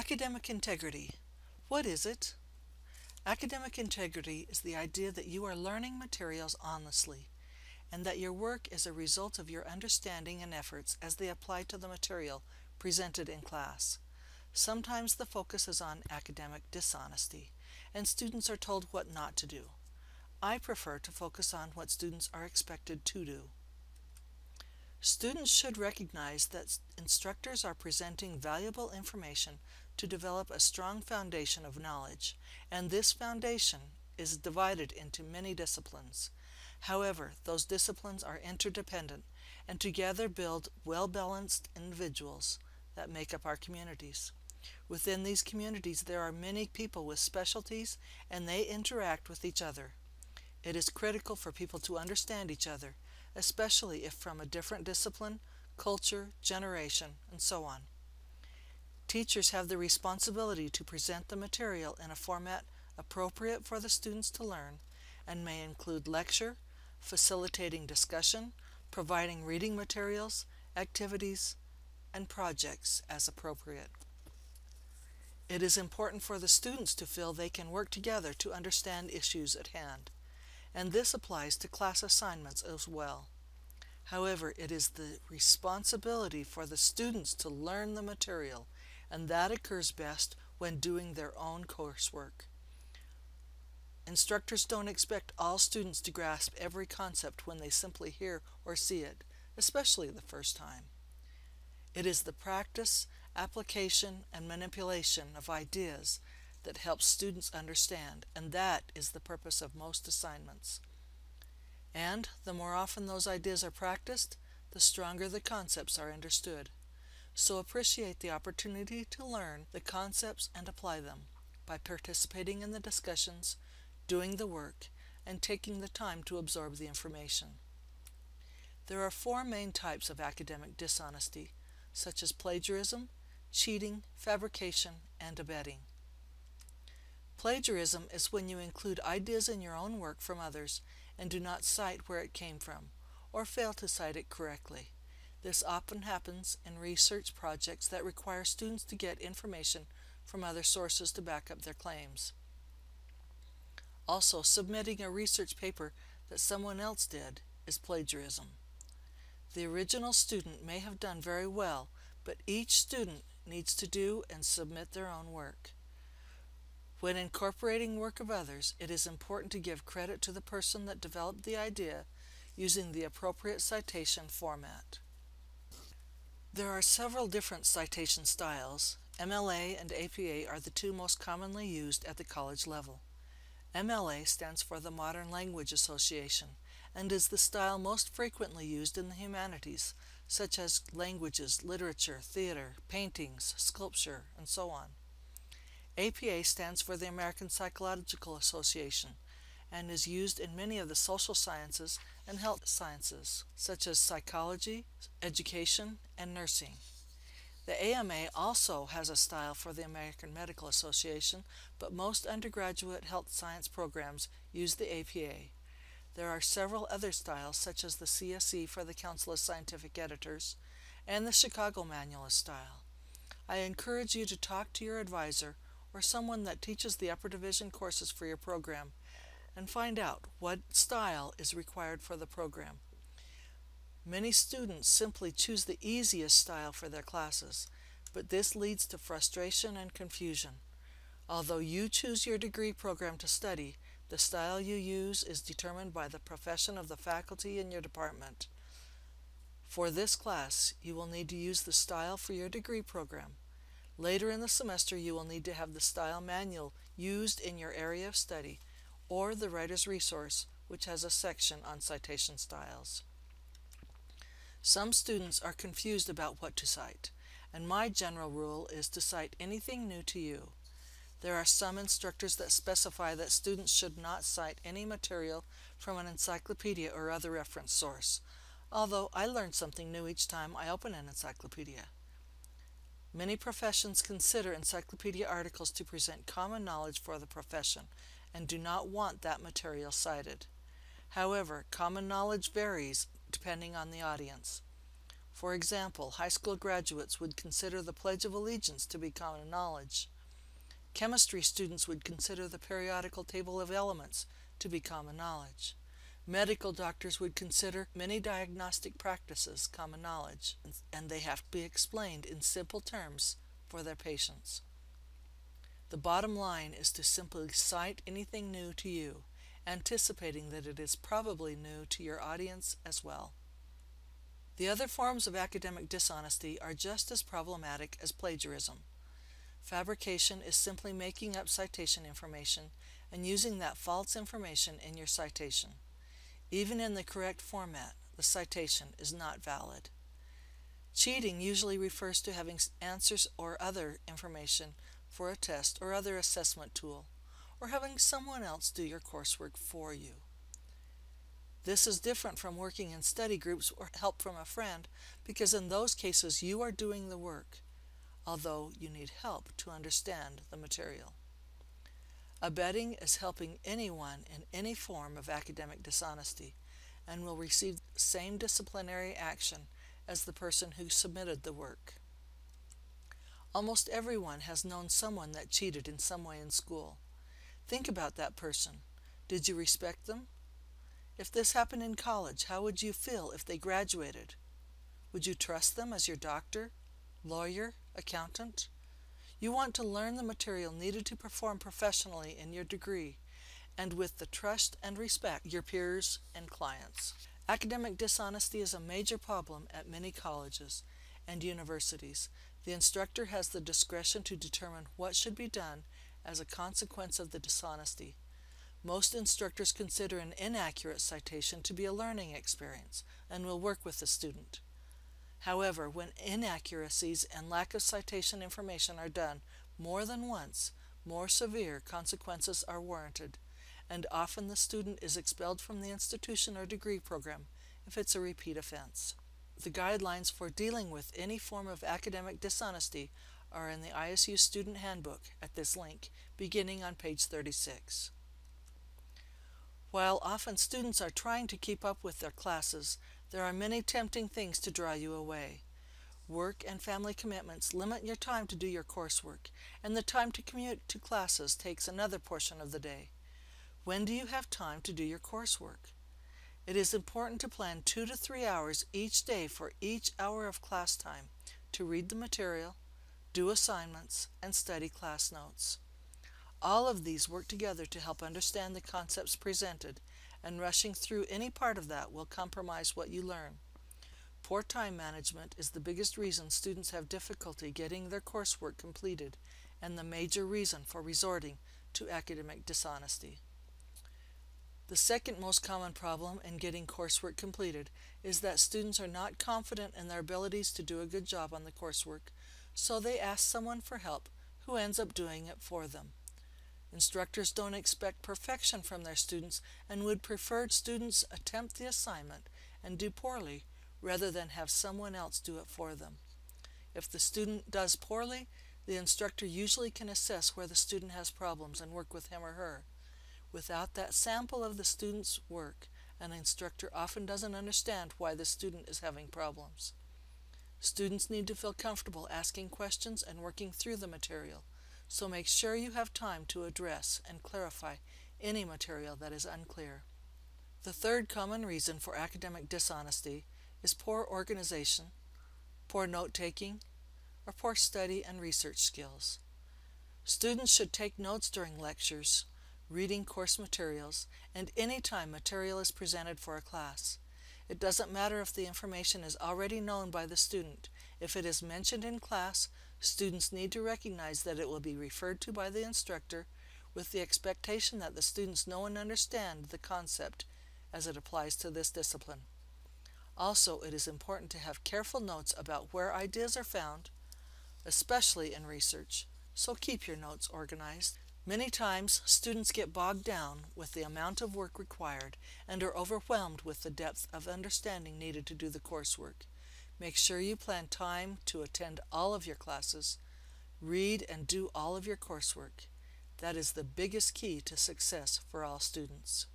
Academic integrity. What is it? Academic integrity is the idea that you are learning materials honestly and that your work is a result of your understanding and efforts as they apply to the material presented in class. Sometimes the focus is on academic dishonesty, and students are told what not to do. I prefer to focus on what students are expected to do. Students should recognize that instructors are presenting valuable information to develop a strong foundation of knowledge, and this foundation is divided into many disciplines. However, those disciplines are interdependent and together build well-balanced individuals that make up our communities. Within these communities, there are many people with specialties, and they interact with each other. It is critical for people to understand each other, especially if from a different discipline, culture, generation, and so on. Teachers have the responsibility to present the material in a format appropriate for the students to learn and may include lecture, facilitating discussion, providing reading materials, activities, and projects as appropriate. It is important for the students to feel they can work together to understand issues at hand, and this applies to class assignments as well. However, it is the responsibility for the students to learn the material, and that occurs best when doing their own coursework. Instructors don't expect all students to grasp every concept when they simply hear or see it, especially the first time. It is the practice, application, and manipulation of ideas that helps students understand, and that is the purpose of most assignments. And the more often those ideas are practiced, the stronger the concepts are understood. So appreciate the opportunity to learn the concepts and apply them by participating in the discussions, doing the work, and taking the time to absorb the information. There are four main types of academic dishonesty, such as plagiarism, cheating, fabrication, and abetting. Plagiarism is when you include ideas in your own work from others and do not cite where it came from, or fail to cite it correctly. This often happens in research projects that require students to get information from other sources to back up their claims. Also, submitting a research paper that someone else did is plagiarism. The original student may have done very well, but each student needs to do and submit their own work. When incorporating work of others, it is important to give credit to the person that developed the idea using the appropriate citation format. There are several different citation styles. MLA and APA are the two most commonly used at the college level. MLA stands for the Modern Language Association and is the style most frequently used in the humanities, such as languages, literature, theater, paintings, sculpture, and so on. APA stands for the American Psychological Association and is used in many of the social sciences and health sciences, such as psychology, education, and nursing. The AMA also has a style for the American Medical Association, but most undergraduate health science programs use the APA. There are several other styles, such as the CSE for the Council of Scientific Editors and the Chicago Manual of Style. I encourage you to talk to your advisor or someone that teaches the upper division courses for your program and find out what style is required for the program. Many students simply choose the easiest style for their classes, but this leads to frustration and confusion. Although you choose your degree program to study, the style you use is determined by the profession of the faculty in your department. For this class, you will need to use the style for your degree program. Later in the semester, you will need to have the style manual used in your area of study, or the writer's resource, which has a section on citation styles. Some students are confused about what to cite, and my general rule is to cite anything new to you. There are some instructors that specify that students should not cite any material from an encyclopedia or other reference source, although I learn something new each time I open an encyclopedia. Many professions consider encyclopedia articles to present common knowledge for the profession and do not want that material cited. However, common knowledge varies depending on the audience. For example, high school graduates would consider the Pledge of Allegiance to be common knowledge. Chemistry students would consider the periodical table of elements to be common knowledge. Medical doctors would consider many diagnostic practices common knowledge, and they have to be explained in simple terms for their patients. The bottom line is to simply cite anything new to you, anticipating that it is probably new to your audience as well. The other forms of academic dishonesty are just as problematic as plagiarism. Fabrication is simply making up citation information and using that false information in your citation. Even in the correct format, the citation is not valid. Cheating usually refers to having answers or other information for a test or other assessment tool, or having someone else do your coursework for you. This is different from working in study groups or help from a friend, because in those cases you are doing the work, although you need help to understand the material. Abetting is helping anyone in any form of academic dishonesty and will receive the same disciplinary action as the person who submitted the work. Almost everyone has known someone that cheated in some way in school. Think about that person. Did you respect them? If this happened in college, how would you feel if they graduated? Would you trust them as your doctor, lawyer, accountant? You want to learn the material needed to perform professionally in your degree and with the trust and respect of your peers and clients. Academic dishonesty is a major problem at many colleges and universities. The instructor has the discretion to determine what should be done as a consequence of the dishonesty. Most instructors consider an inaccurate citation to be a learning experience and will work with the student. However, when inaccuracies and lack of citation information are done more than once, more severe consequences are warranted, and often the student is expelled from the institution or degree program if it's a repeat offense. The guidelines for dealing with any form of academic dishonesty are in the ISU Student Handbook at this link, beginning on page 36. While often students are trying to keep up with their classes, there are many tempting things to draw you away. Work and family commitments limit your time to do your coursework, and the time to commute to classes takes another portion of the day. When do you have time to do your coursework? It is important to plan 2 to 3 hours each day for each hour of class time to read the material, do assignments, and study class notes. All of these work together to help understand the concepts presented, and rushing through any part of that will compromise what you learn. Poor time management is the biggest reason students have difficulty getting their coursework completed and the major reason for resorting to academic dishonesty. The second most common problem in getting coursework completed is that students are not confident in their abilities to do a good job on the coursework, so they ask someone for help who ends up doing it for them. Instructors don't expect perfection from their students and would prefer students attempt the assignment and do poorly rather than have someone else do it for them. If the student does poorly, the instructor usually can assess where the student has problems and work with him or her. Without that sample of the student's work, an instructor often doesn't understand why the student is having problems. Students need to feel comfortable asking questions and working through the material. So make sure you have time to address and clarify any material that is unclear. The third common reason for academic dishonesty is poor organization, poor note-taking, or poor study and research skills. Students should take notes during lectures, reading course materials, and any time material is presented for a class. It doesn't matter if the information is already known by the student. If it is mentioned in class, students need to recognize that it will be referred to by the instructor with the expectation that the students know and understand the concept as it applies to this discipline. Also, it is important to have careful notes about where ideas are found, especially in research, so keep your notes organized. Many times, students get bogged down with the amount of work required and are overwhelmed with the depth of understanding needed to do the coursework. Make sure you plan time to attend all of your classes, read and do all of your coursework. That is the biggest key to success for all students.